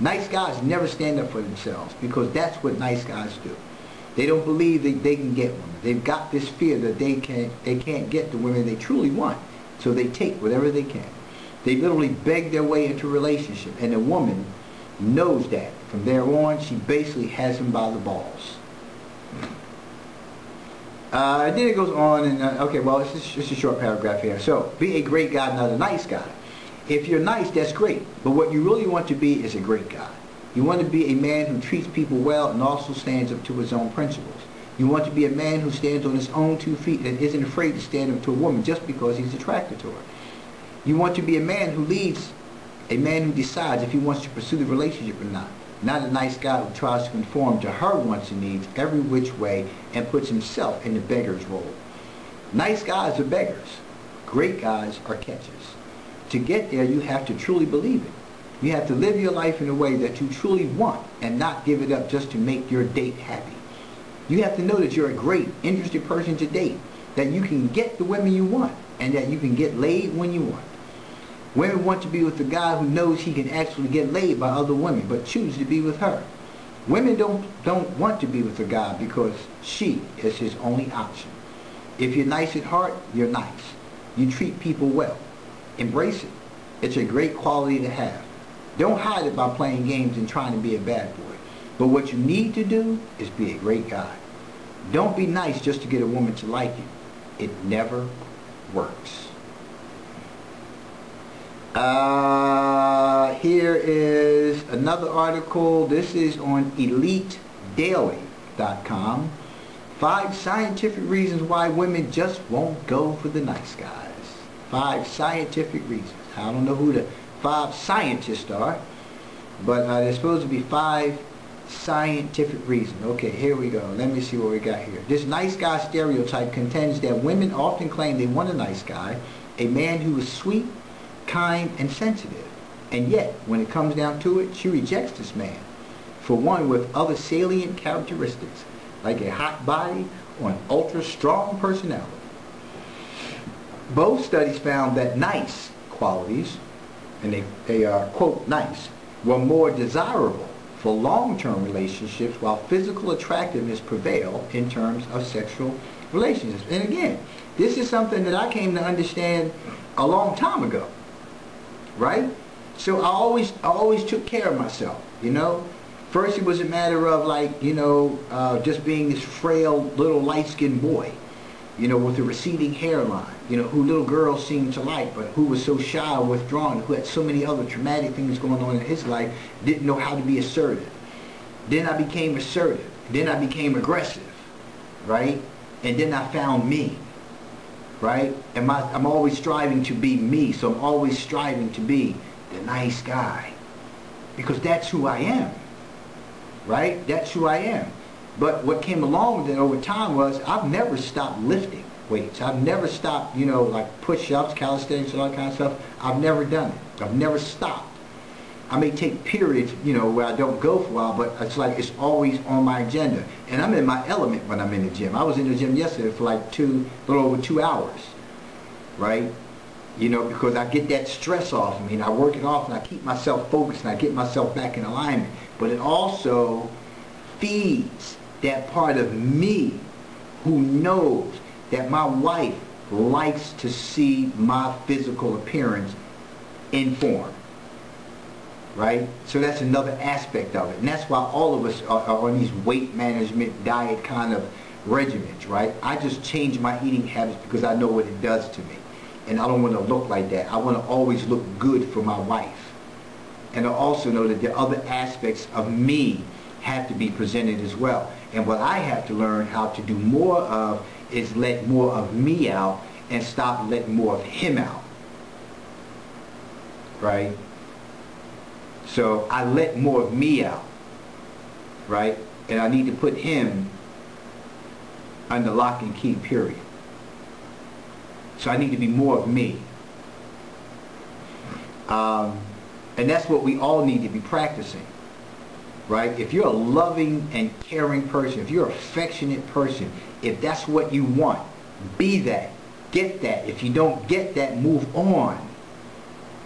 Nice guys never stand up for themselves because that's what nice guys do. They don't believe that they can get women. They've got this fear that they can't, they can't get the women they truly want, so they take whatever they can. They literally beg their way into a relationship, and a woman knows that. From there on, she basically has him by the balls. Uh, then it goes on, and uh, okay, well, it's just, just a short paragraph here. So, be a great guy, not a nice guy. If you're nice, that's great, but what you really want to be is a great guy. You want to be a man who treats people well and also stands up to his own principles. You want to be a man who stands on his own two feet and isn't afraid to stand up to a woman just because he's attracted to her. You want to be a man who leads, a man who decides if he wants to pursue the relationship or not. Not a nice guy who tries to conform to her wants and needs every which way and puts himself in the beggar's role. Nice guys are beggars. Great guys are catchers. To get there, you have to truly believe it. You have to live your life in a way that you truly want and not give it up just to make your date happy. You have to know that you're a great, interested person to date, that you can get the women you want, and that you can get laid when you want. Women want to be with a guy who knows he can actually get laid by other women, but choose to be with her. Women don't, don't want to be with a guy because she is his only option. If you're nice at heart, you're nice. You treat people well. Embrace it. It's a great quality to have. Don't hide it by playing games and trying to be a bad boy. But what you need to do is be a great guy. Don't be nice just to get a woman to like you. It never works. Uh, here is another article. This is on elite daily dot com. Five scientific reasons why women just won't go for the nice guys. Five scientific reasons. I don't know who the five scientists are, but uh, there's supposed to be five scientific reasons. Okay, here we go. Let me see what we got here. This nice guy stereotype contends that women often claim they want a nice guy, a man who is sweet, kind, and sensitive. And yet, when it comes down to it, she rejects this man for one with other salient characteristics, like a hot body or an ultra-strong personality. Both studies found that nice qualities, and they, they are, quote, nice, were more desirable for long-term relationships while physical attractiveness prevail in terms of sexual relationships. And again, this is something that I came to understand a long time ago, right? So I always, I always took care of myself, you know? First it was a matter of like, you know, uh, just being this frail little light-skinned boy, you know, with a receding hairline, you know, who little girls seemed to like, but who was so shy or withdrawn, who had so many other traumatic things going on in his life, didn't know how to be assertive. Then I became assertive. Then I became aggressive, right? And then I found me, right? And my, I'm always striving to be me, so I'm always striving to be the nice guy, because that's who I am, right? That's who I am. But what came along with it over time was I've never stopped lifting weights. I've never stopped, you know, like push-ups, calisthenics, and all that kind of stuff. I've never done it. I've never stopped. I may take periods, you know, where I don't go for a while, but it's like it's always on my agenda. And I'm in my element when I'm in the gym. I was in the gym yesterday for like two, a little over two hours, right? You know, because I get that stress off of me, and I work it off, and I keep myself focused, and I get myself back in alignment. But it also feeds that part of me who knows that my wife likes to see my physical appearance in form, right? So that's another aspect of it. And that's why all of us are, are on these weight management diet kind of regimens, right? I just change my eating habits because I know what it does to me. And I don't want to look like that. I want to always look good for my wife. And I also know that the other aspects of me have to be presented as well. And what I have to learn how to do more of is let more of me out and stop letting more of him out, right? So I let more of me out, right? And I need to put him under lock and key, period. So I need to be more of me. Um, and that's what we all need to be practicing, right? If you're a loving and caring person, if you're an affectionate person, if that's what you want, be that, get that. If you don't get that, move on.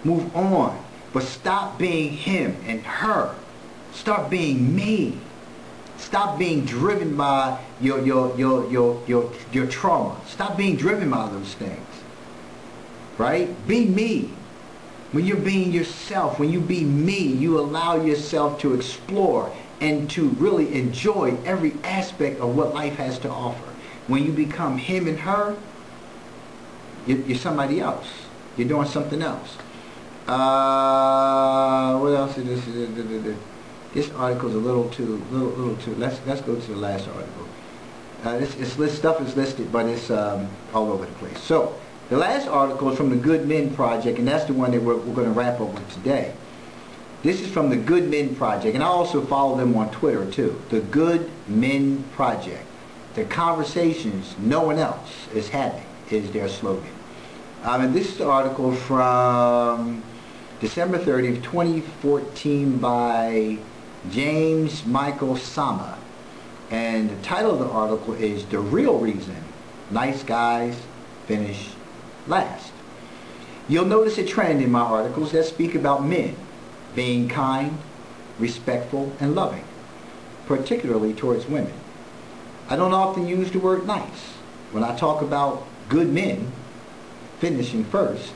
Move on. But stop being him and her. Start being me. Stop being driven by your, your, your, your, your, your trauma. Stop being driven by those things, right? Be me. When you're being yourself, when you be me, you allow yourself to explore and to really enjoy every aspect of what life has to offer. When you become him and her, you're somebody else. You're doing something else. Uh, what else is this? This article's a little too, little, little too. Let's let's go to the last article. Uh, this, this list stuff is listed, but it's um, all over the place. So the last article is from the Good Men Project, and that's the one that we're, we're going to wrap up with today. This is from the Good Men Project, and I also follow them on Twitter too. The Good Men Project. The conversations no one else is having is their slogan. Um, and this is the article from December thirtieth, twenty fourteen by James Michael Sama, and the title of the article is "The Real Reason Nice Guys Finish Last." You'll notice a trend in my articles that speak about men being kind, respectful, and loving, particularly towards women. I don't often use the word nice. When I talk about good men finishing first,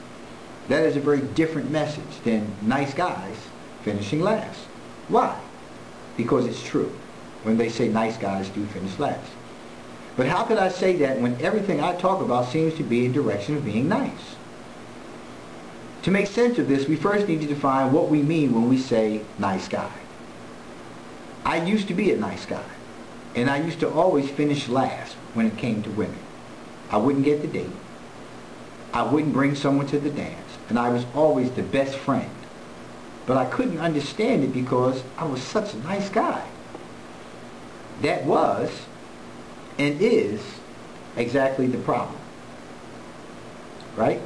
that is a very different message than nice guys finishing last. Why? Because it's true when they say nice guys do finish last. But how could I say that when everything I talk about seems to be in the direction of being nice? To make sense of this, we first need to define what we mean when we say nice guy. I used to be a nice guy, and I used to always finish last when it came to women. I wouldn't get the date. I wouldn't bring someone to the dance, and I was always the best friend. But I couldn't understand it because I was such a nice guy. That was and is exactly the problem, right?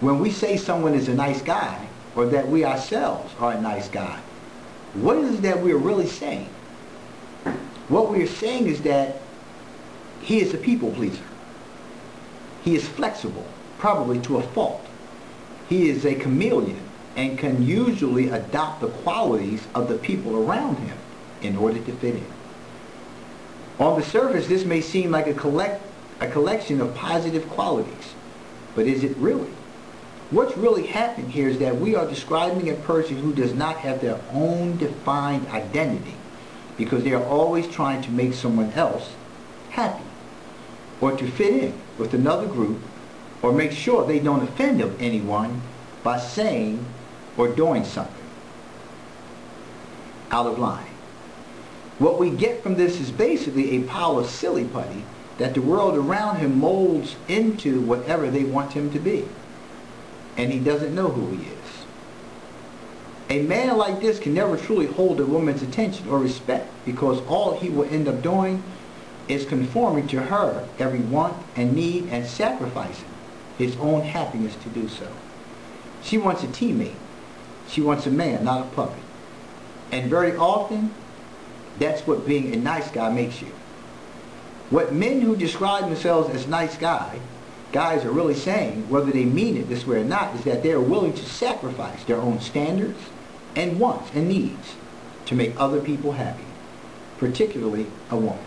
When we say someone is a nice guy, or that we ourselves are a nice guy, what is it that we're really saying? What we're saying is that he is a people pleaser. He is flexible, probably to a fault. He is a chameleon, and can usually adopt the qualities of the people around him in order to fit in. On the surface, this may seem like a, collect, a collection of positive qualities, but is it really? What's really happened here is that we are describing a person who does not have their own defined identity, because they are always trying to make someone else happy, or to fit in with another group, or make sure they don't offend anyone by saying or doing something out of line. What we get from this is basically a pile of silly-putty that the world around him molds into whatever they want him to be, and he doesn't know who he is. A man like this can never truly hold a woman's attention or respect, because all he will end up doing is conforming to her every want and need and sacrificing his own happiness to do so. She wants a teammate. She wants a man, not a puppet. And very often, that's what being a nice guy makes you. What men who describe themselves as nice guy, guys are really saying, whether they mean it this way or not, is that they are willing to sacrifice their own standards and wants and needs to make other people happy, particularly a woman,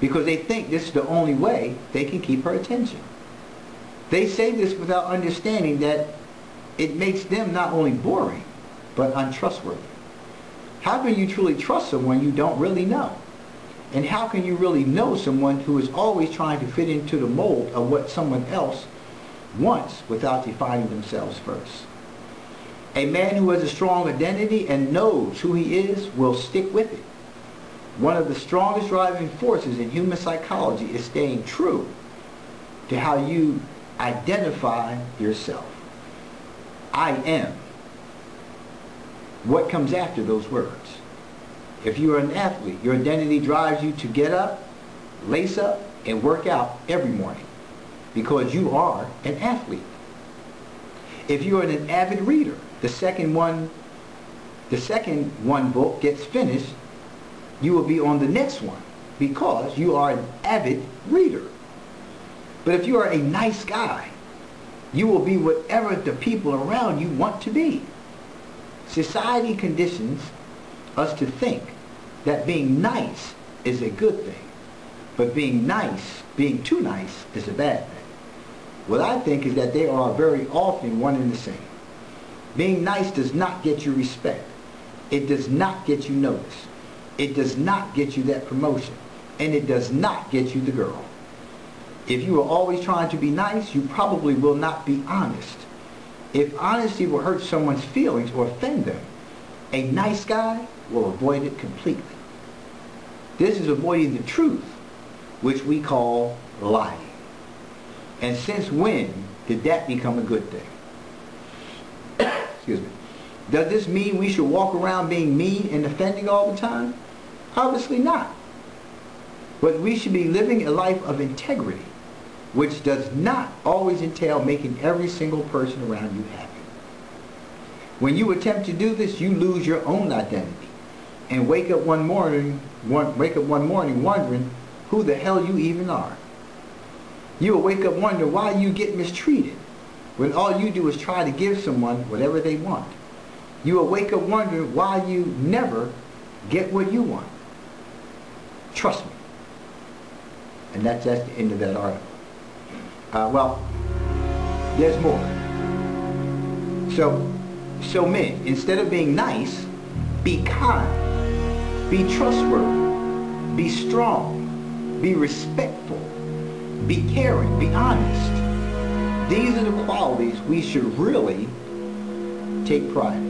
because they think this is the only way they can keep her attention. They say this without understanding that it makes them not only boring, but untrustworthy. How can you truly trust someone you don't really know? And how can you really know someone who is always trying to fit into the mold of what someone else wants without defining themselves first? A man who has a strong identity and knows who he is will stick with it. One of the strongest driving forces in human psychology is staying true to how you identify yourself. I am. What comes after those words? If you are an athlete, your identity drives you to get up, lace up, and work out every morning, because you are an athlete. If you are an avid reader, the second one, the second one book gets finished, you will be on the next one, because you are an avid reader. But if you are a nice guy, you will be whatever the people around you want to be. Society conditions us to think that being nice is a good thing, but being nice, being too nice, is a bad thing. What I think is that they are very often one and the same. Being nice does not get you respect. It does not get you noticed. It does not get you that promotion, and it does not get you the girl. If you are always trying to be nice, you probably will not be honest. If honesty will hurt someone's feelings or offend them, a nice guy will avoid it completely. This is avoiding the truth, which we call lying. And since when did that become a good thing? Excuse me. Does this mean we should walk around being mean and offending all the time? Obviously not. But we should be living a life of integrity, which does not always entail making every single person around you happy. When you attempt to do this, you lose your own identity and wake up one morning, one, wake up one morning wondering who the hell you even are. You will wake up wondering why you get mistreated when all you do is try to give someone whatever they want. You will wake up wondering why you never get what you want. Trust me. And that's, that's the end of that article. Uh, well, there's more. So, so men, instead of being nice, be kind, be trustworthy, be strong, be respectful, be caring, be honest. These are the qualities we should really take pride in.